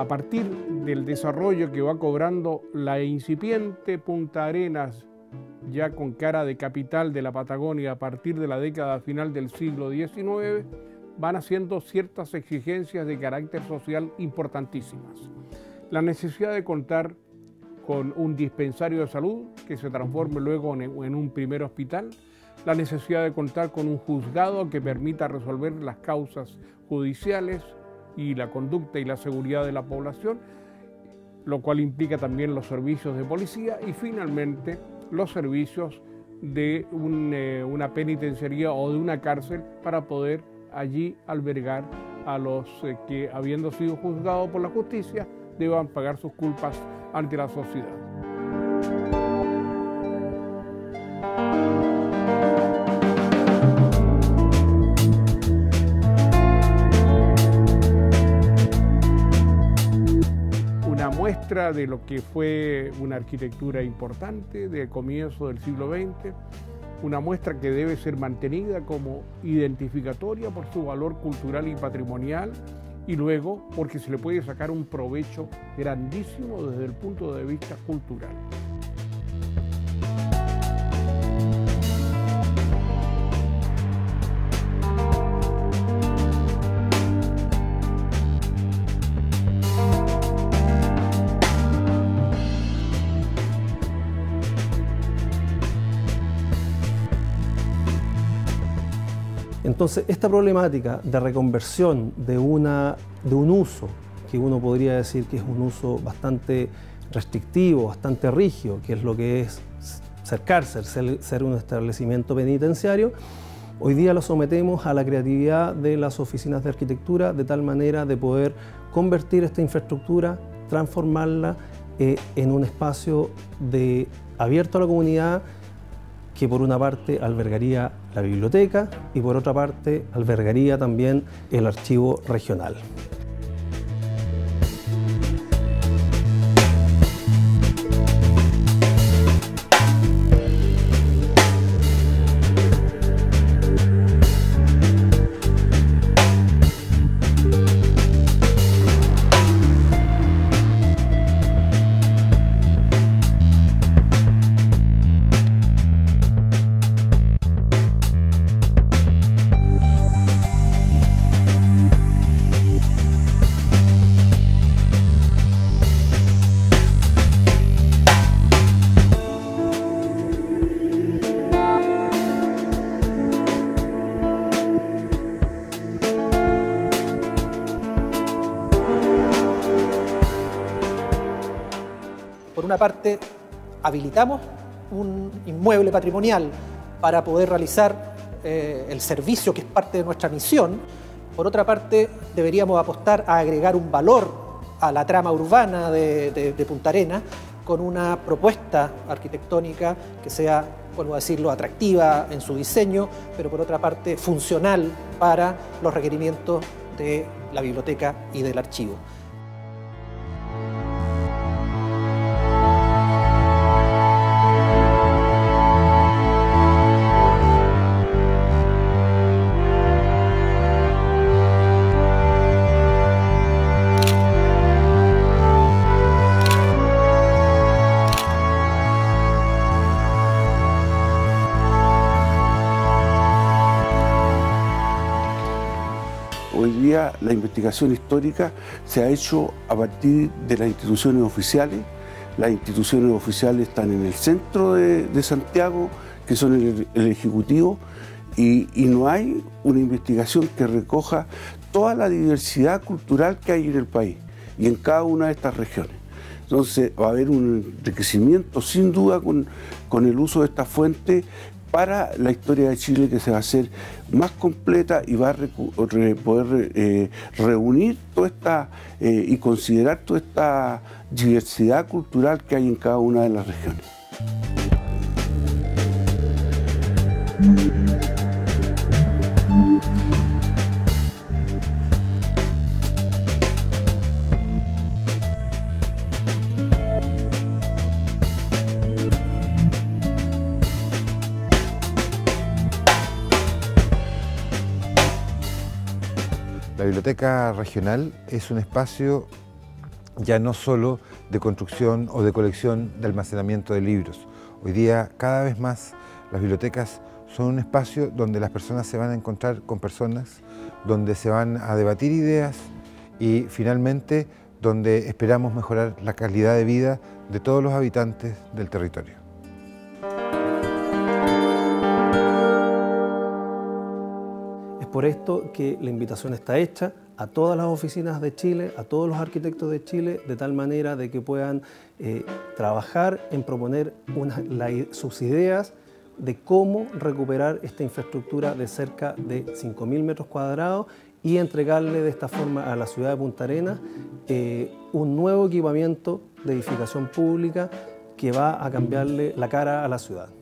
a partir del desarrollo que va cobrando la incipiente Punta Arenas, ya con cara de capital de la Patagonia a partir de la década final del siglo XIX, van haciendo ciertas exigencias de carácter social importantísimas. La necesidad de contar con un dispensario de salud que se transforme luego en un primer hospital, la necesidad de contar con un juzgado que permita resolver las causas judiciales y la conducta y la seguridad de la población, lo cual implica también los servicios de policía y finalmente los servicios de una penitenciaría o de una cárcel para poder allí albergar a los que, habiendo sido juzgados por la justicia, deban pagar sus culpas ante la sociedad. Muestra de lo que fue una arquitectura importante del comienzo del siglo XX, una muestra que debe ser mantenida como identificatoria por su valor cultural y patrimonial y luego porque se le puede sacar un provecho grandísimo desde el punto de vista cultural. Entonces, esta problemática de reconversión de un uso, que uno podría decir que es un uso bastante restrictivo, bastante rígido, que es lo que es ser cárcel, ser un establecimiento penitenciario, hoy día lo sometemos a la creatividad de las oficinas de arquitectura, de tal manera de poder convertir esta infraestructura, transformarla en un espacio abierto a la comunidad, que por una parte albergaría la biblioteca y por otra parte albergaría también el archivo regional. Por una parte, habilitamos un inmueble patrimonial para poder realizar el servicio que es parte de nuestra misión. Por otra parte, deberíamos apostar a agregar un valor a la trama urbana de Punta Arenas con una propuesta arquitectónica que sea, vuelvo a decirlo, atractiva en su diseño, pero por otra parte funcional para los requerimientos de la biblioteca y del archivo. Hoy día la investigación histórica se ha hecho a partir de las instituciones oficiales. Las instituciones oficiales están en el centro de Santiago, que son el Ejecutivo, y no hay una investigación que recoja toda la diversidad cultural que hay en el país y en cada una de estas regiones. Entonces va a haber un enriquecimiento sin duda con el uso de esta fuente para la historia de Chile, que se va a hacer más completa y va a poder reunir toda esta y considerar toda esta diversidad cultural que hay en cada una de las regiones. La Biblioteca Regional es un espacio ya no solo de construcción o de colección de almacenamiento de libros. Hoy día, cada vez más, las bibliotecas son un espacio donde las personas se van a encontrar con personas, donde se van a debatir ideas y, finalmente, donde esperamos mejorar la calidad de vida de todos los habitantes del territorio. Es por esto que la invitación está hecha a todas las oficinas de Chile, a todos los arquitectos de Chile, de tal manera de que puedan trabajar en proponer sus ideas de cómo recuperar esta infraestructura de cerca de 5.000 metros cuadrados y entregarle de esta forma a la ciudad de Punta Arenas un nuevo equipamiento de edificación pública que va a cambiarle la cara a la ciudad.